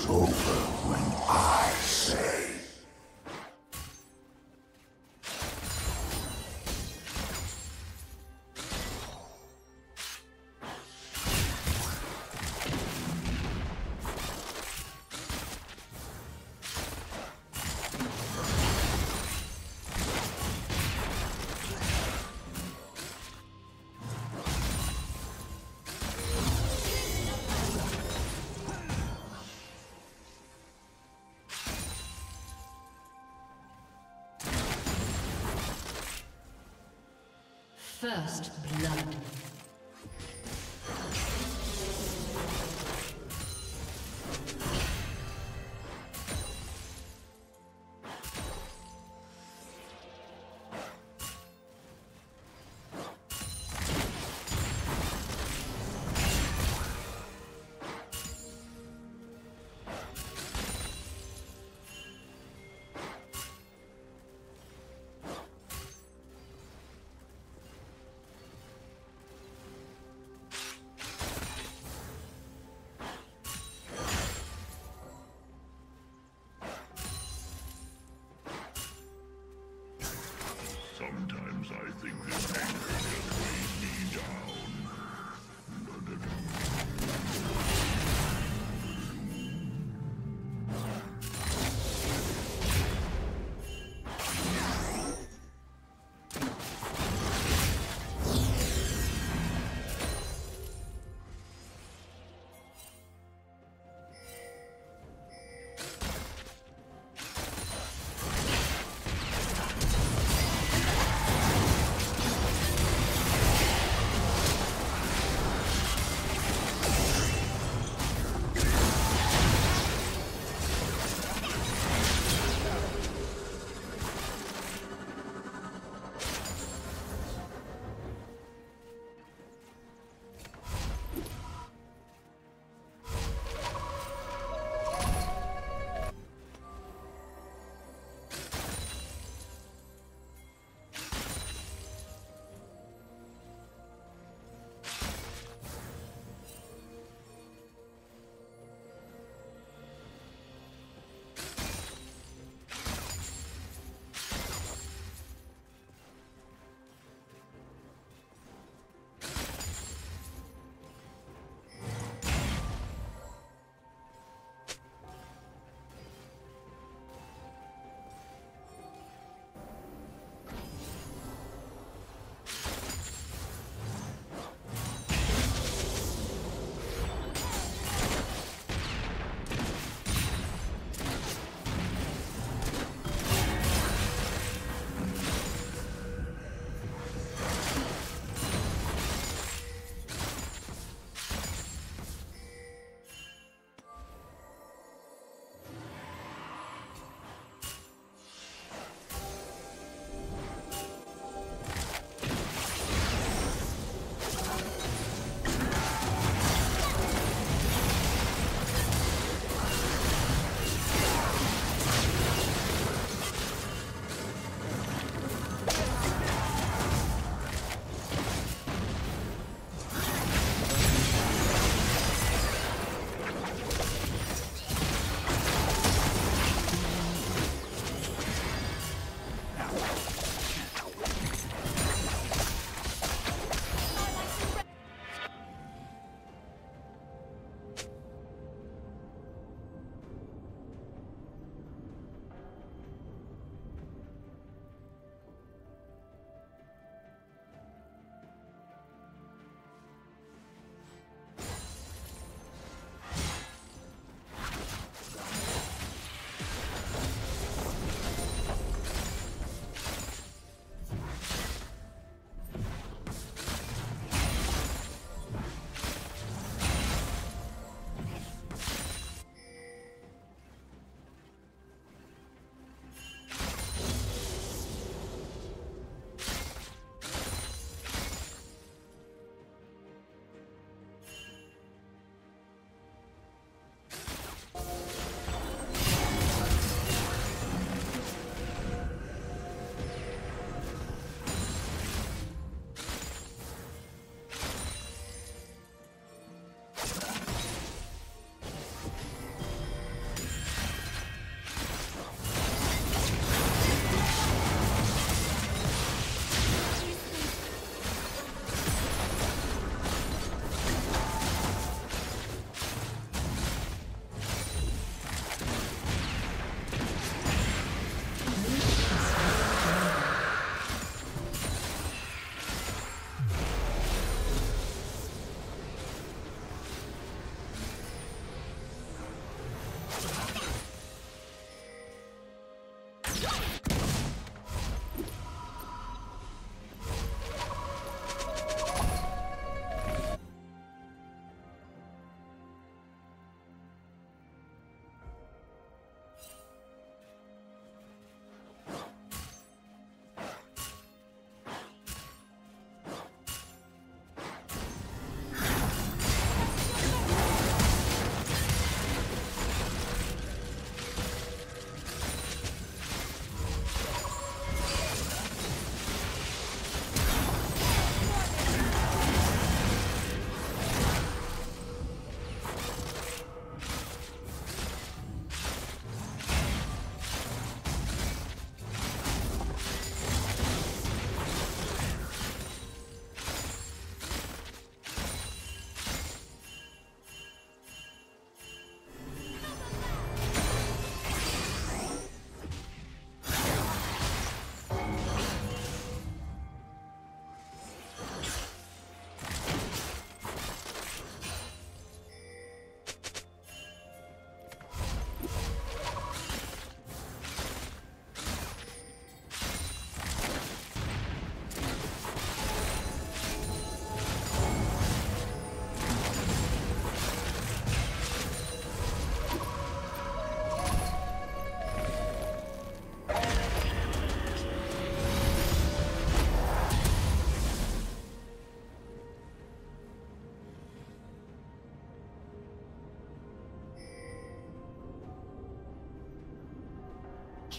is over when I say. First blood. I think this anger just weighs me down.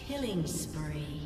Killing spree.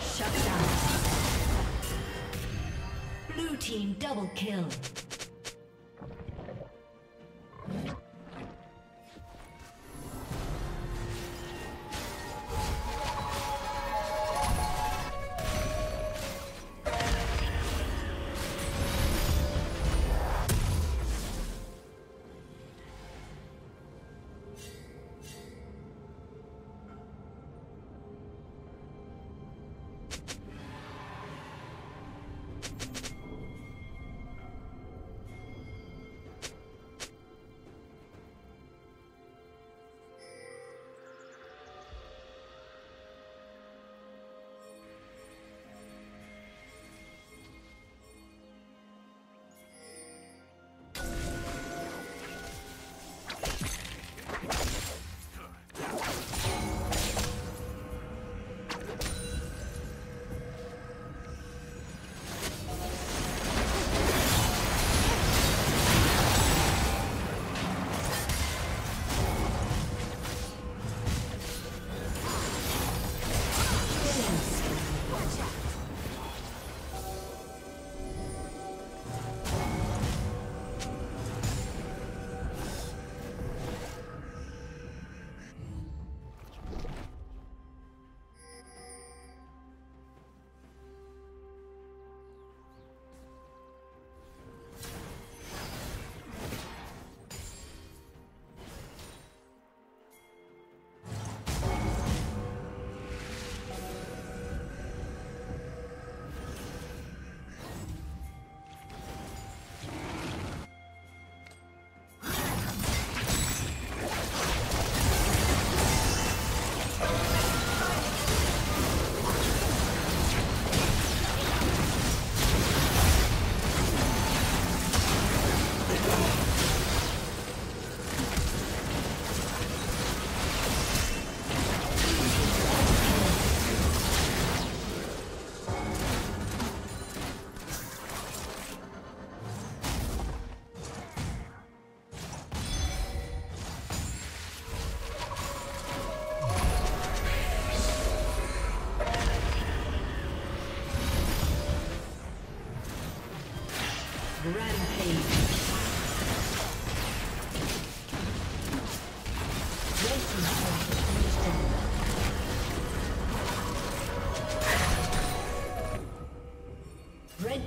Shut down. Blue team double kill. Rampage. Red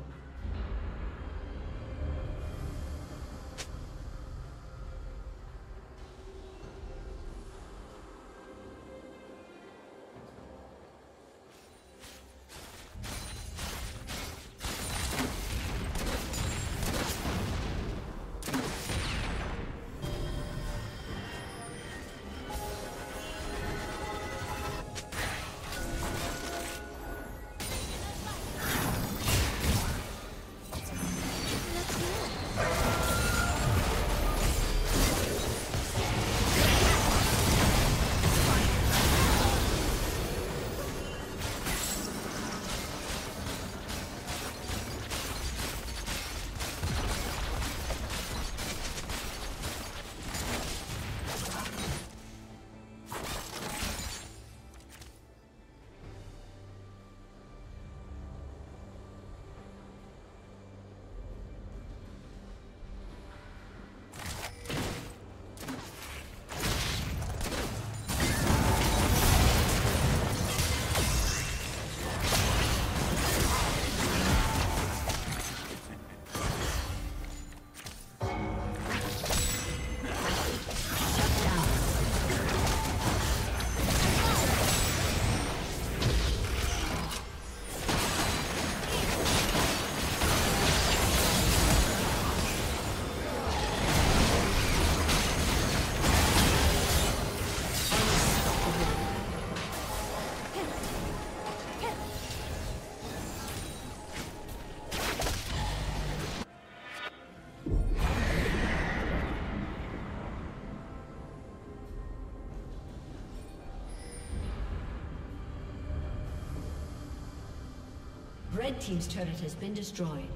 Red team's turret has been destroyed.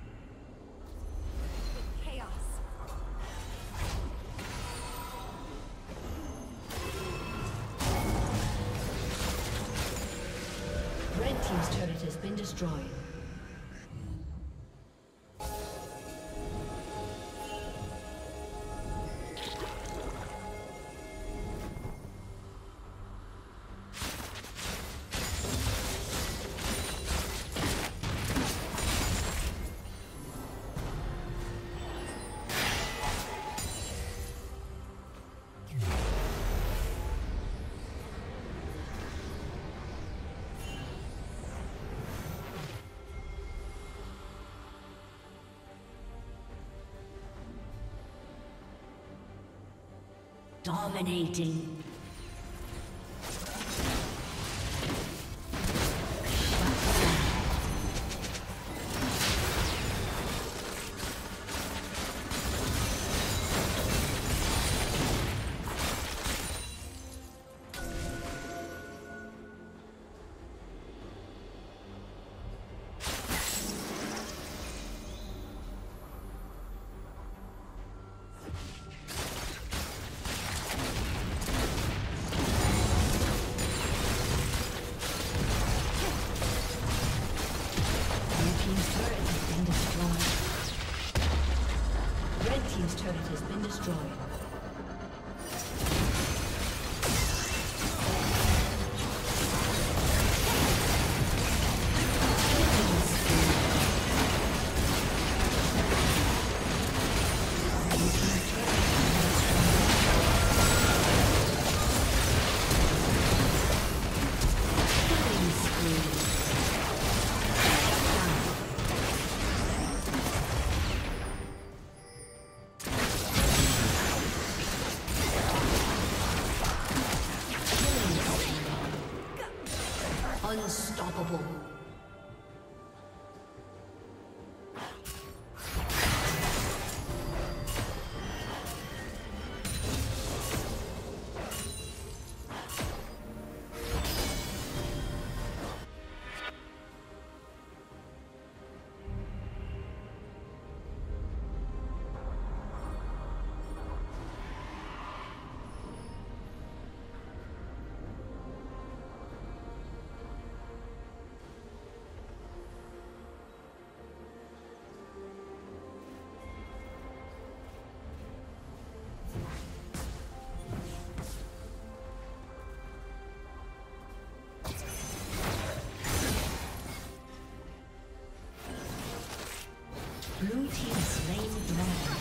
Red team's turret has been destroyed. Dominating. Unstoppable. Blue team slain dragon.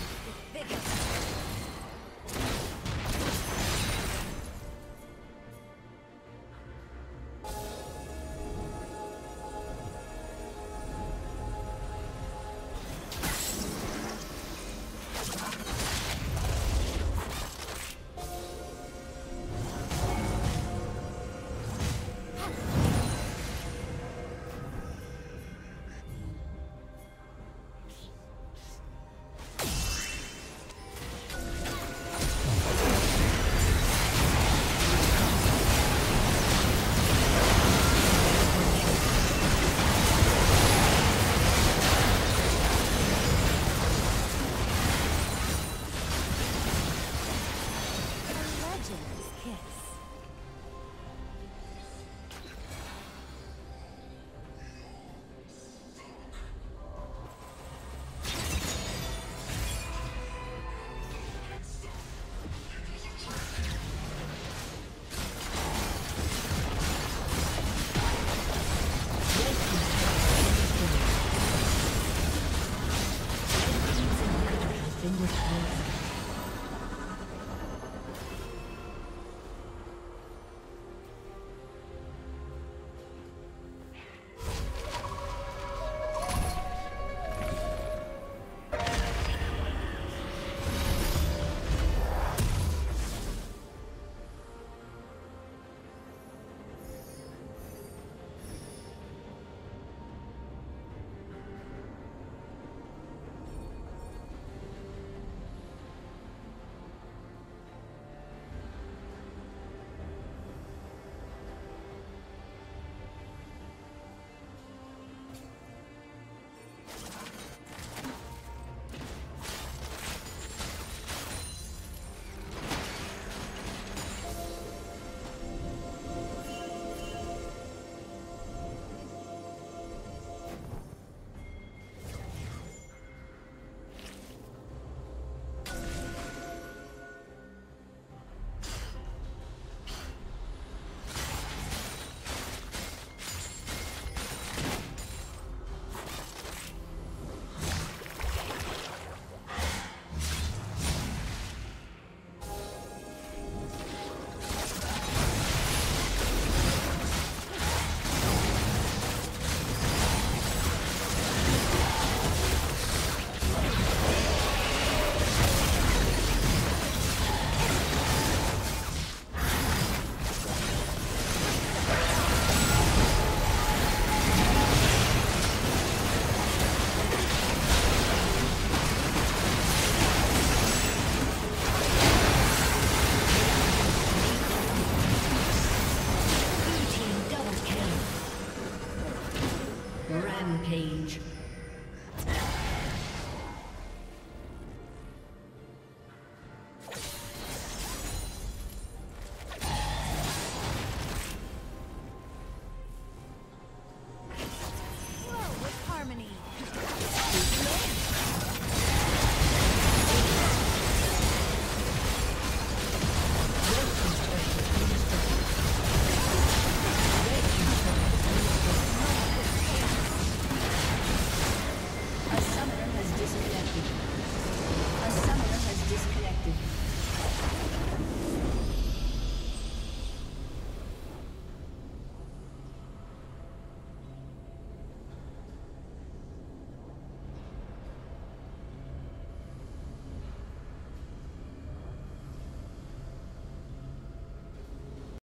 Page.